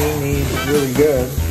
creamy, really good.